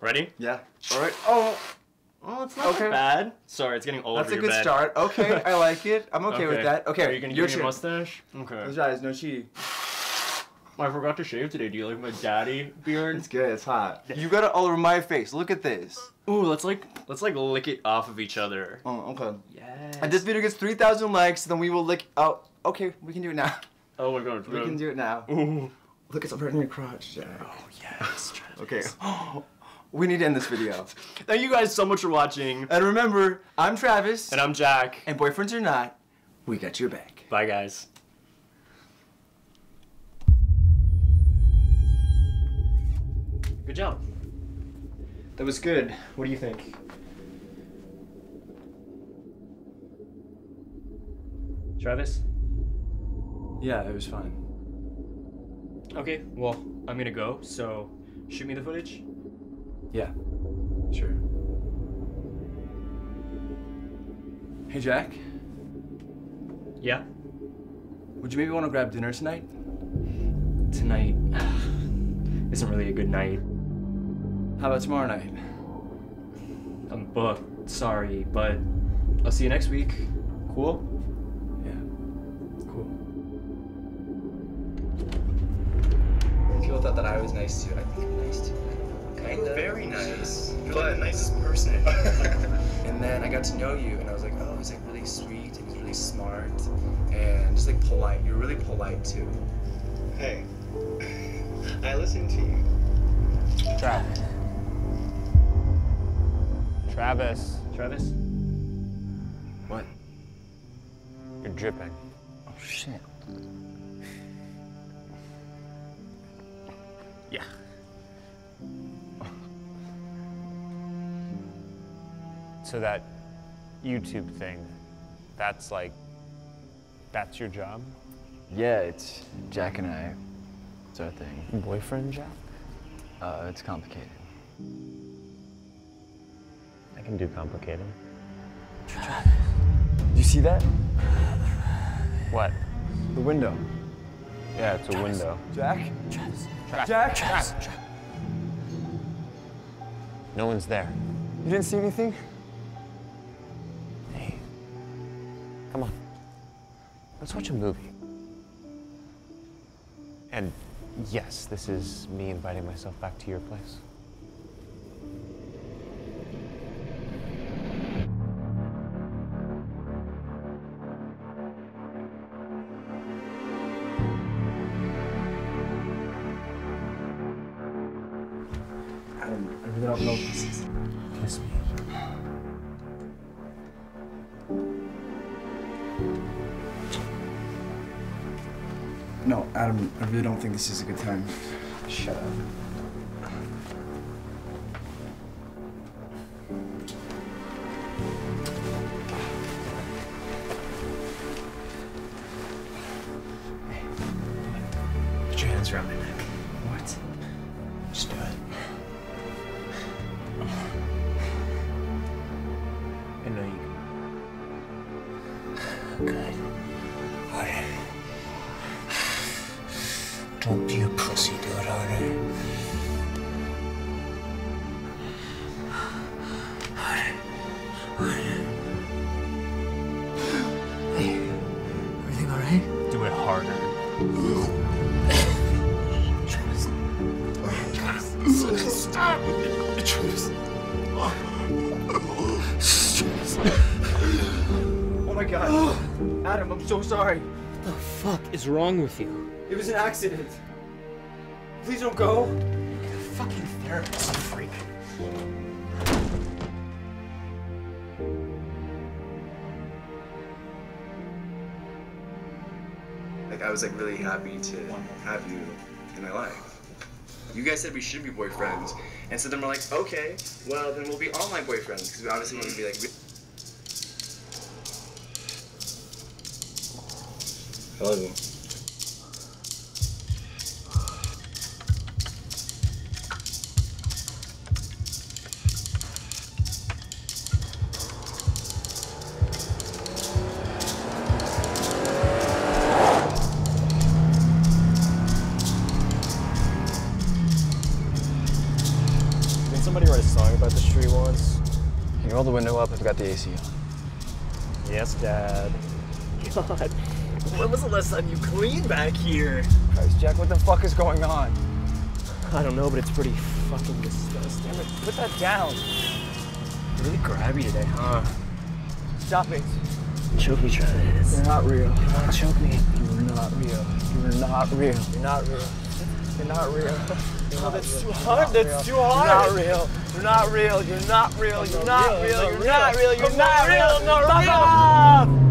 Ready? Yeah. All right. Oh. Oh, it's not okay. Bad. Sorry, it's getting all over your bed. That's a good start. Okay, I like it. I'm okay with that. Okay. Are you gonna give me your mustache? Okay. Those eyes, no cheat. I forgot to shave today. Do you like my daddy beard? It's good. It's hot. You got it all over my face. Look at this. Ooh, let's like lick it off of each other. Oh, okay. Yes. And this video gets 3,000 likes, then we will lick. Oh, okay. We can do it now. Oh my God. We can do it now. Ooh. Look, it's right in your crotch, Jack. Oh yes. Okay. We need to end this video. Thank you guys so much for watching. And remember, I'm Travis. And I'm Jack. And boyfriends or not, we got your back. Bye, guys. Good job. That was good. What do you think? Travis? Yeah, it was fine. Okay, well, I'm gonna go, so shoot me the footage? Yeah, sure. Hey, Jack? Yeah? Would you maybe want to grab dinner tonight? Tonight isn't really a good night. How about tomorrow night? I'm booked, sorry, but I'll see you next week. Cool? Yeah, cool. People thought that I was nice too. I think you're nice too. Kinda. Very nice. You're like the nicest person. And then I got to know you and I was like, oh, he's like really sweet, he's really smart, and just like polite. You're really polite too. Hey, I listen to you. Travis. Travis. Travis? What? You're dripping. Oh, shit. Yeah. So that YouTube thing, that's like, that's your job? Yeah, it's Jack and I. It's our thing. Boyfriend, Jack? It's complicated. I can do complicated. Travis. You see that? What? The window. Yeah, it's a Travis. Window. Jack? Travis. Jack? Jack? Travis. Jack? No one's there. You didn't see anything? Hey, come on. Let's watch a movie. And yes, this is me inviting myself back to your place. I really don't know if this is. Kiss me. No, Adam, I really don't think this is a good time. Shut up. Hey. Put your hands around my neck. What? Just do it. I know you can. Good. Harder. Don't be a pussy, do it harder. Harder. Harder. Hey, everything all right? Do it harder. Travis. Travis. Stop. Travis. Oh my God. Adam, I'm so sorry. What the fuck is wrong with you? It was an accident. Please don't go. You're a fucking therapist, you freak. Like, I was like really happy to have you in my life. You guys said we should be boyfriends, and so then we're like, okay, well then we'll be online boyfriends because we obviously want to be like. I love you. somebody write a song about the street once? You roll the window up, I've got the AC on. Yes, Dad. God, when was the last time you cleaned back here? Christ, Jack, what the fuck is going on? I don't know, but it's pretty fucking disgusting. Damn it, put that down. Really grabby today, huh? Stop it. Choke me, Travis. You're not real. You wanna choke me? You're not real. You're not real. You're not real. You're not real. Oh, that's too hard. That's too hard. You're not real. You're not real. You're not real. You're not real. You're not real. You're not real. You're not real.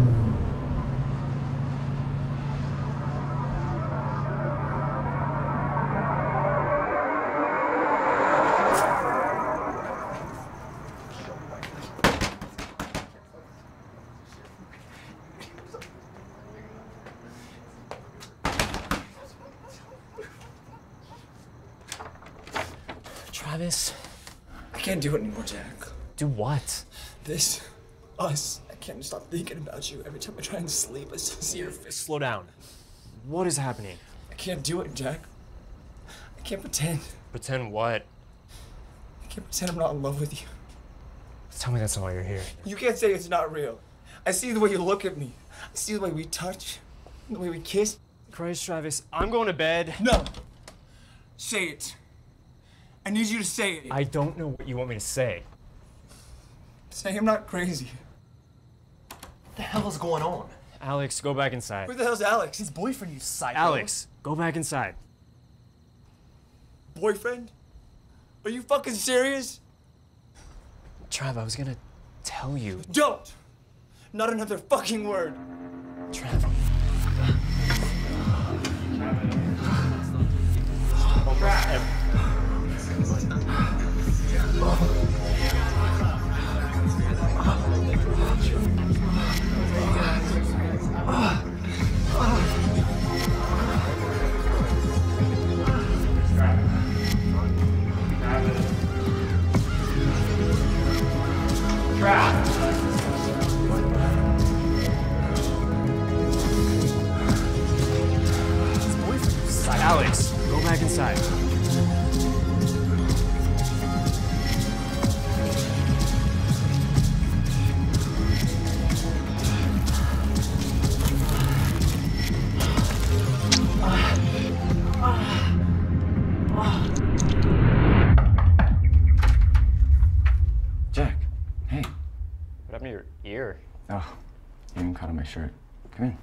Travis, I can't do it anymore, Jack. Do what? This, us. I can't stop thinking about you. Every time I try and sleep, I still see your face. Slow down. What is happening? I can't do it, Jack. I can't pretend. Pretend what? I can't pretend I'm not in love with you. Tell me that's not why you're here. You can't say it's not real. I see the way you look at me. I see the way we touch, the way we kiss. Christ, Travis, I'm going to bed. No. Say it. I need you to say it. I don't know what you want me to say. Say I'm not crazy. What the hell is going on? Alex, go back inside. Where the hell's Alex? His boyfriend, you psycho. Alex, go back inside. Boyfriend? Are you fucking serious? Trav, I was gonna tell you. Don't! Not another fucking word. Trav. Trav. Alex, go back inside. Jack, hey. What happened to your ear? Oh, you even caught on my shirt. Come in.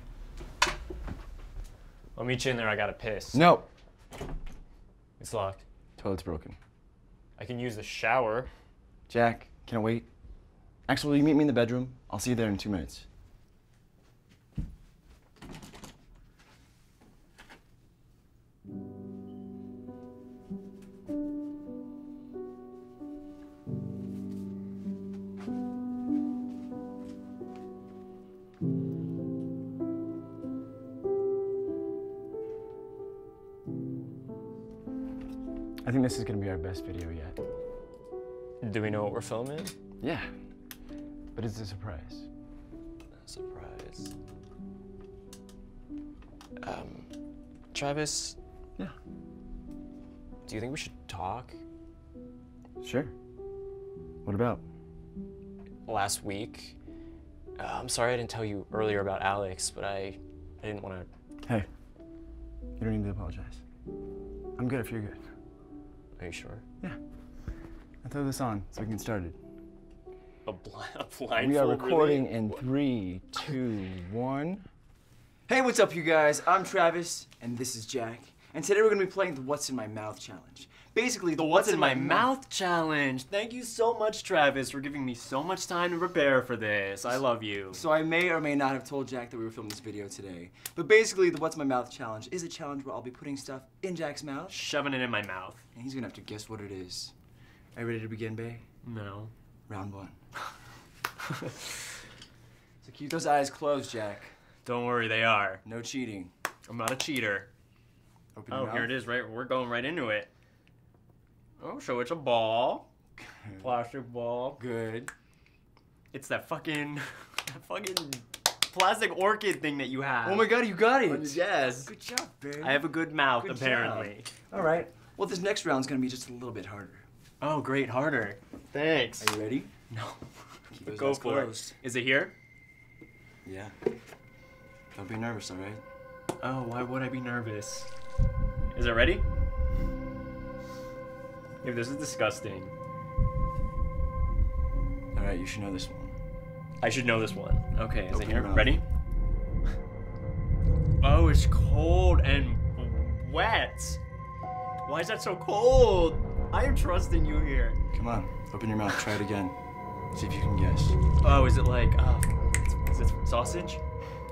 I'll meet you in there, I gotta piss. No! It's locked. Toilet's broken. I can use the shower. Jack, can I wait? Actually, will you meet me in the bedroom? I'll see you there in 2 minutes. I think this is gonna be our best video yet. Do we know what we're filming? Yeah, but it's a surprise. A surprise. Travis? Yeah? Do you think we should talk? Sure. What about? Last week, I'm sorry I didn't tell you earlier about Alex, but I didn't wanna... Hey, you don't need to apologize. I'm good if you're good. Are you sure? Yeah. I'll throw this on so we can get started. A blindfold. We are recording in 3, 2, 1. Hey, what's up, you guys? I'm Travis, and this is Jack. And today we're gonna be playing the What's in My Mouth Challenge. Basically, the What's in My Mouth Challenge. Thank you so much, Travis, for giving me so much time to prepare for this. I love you. So I may or may not have told Jack that we were filming this video today. But basically, the What's in My Mouth Challenge is a challenge where I'll be putting stuff in Jack's mouth. Shoving it in my mouth. And he's gonna have to guess what it is. Are you ready to begin, bae? No. Round 1. So keep those eyes closed, Jack. Don't worry, they are. No cheating. I'm not a cheater. Open your mouth. Here it is, right? We're going right into it. Oh, so it's a ball. Good. Plastic ball. Good. It's that fucking plastic orchid thing that you have. Oh my god, you got it! Yes. Good job, babe. I have a good mouth, apparently. All right. Well, this next round's gonna be just a little bit harder. Oh, great, harder. Thanks. Are you ready? No. Go for it. Is it here? Yeah. Don't be nervous, all right? Oh, why would I be nervous? Is it ready? Dude, this is disgusting. All right, you should know this one. I should know this one. Okay, is it here? Ready? Oh, it's cold and wet. Why is that so cold? I am trusting you here. Come on, open your mouth, try it again. See if you can guess. Oh, is it like, is it sausage?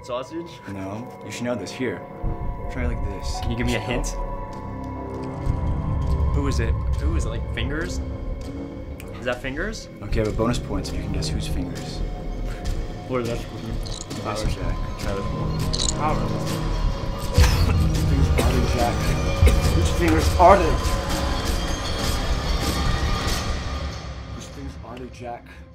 Sausage? No, you should know this. Here, try it like this. Can you give me a hint? Who is it? Who is it, like fingers? Is that fingers? Okay, but bonus points if you can guess whose fingers. What is that? Power Jack. Travis Bryan. Power. Whose fingers are they, Jack? Whose fingers are they? Whose fingers are they, Jack?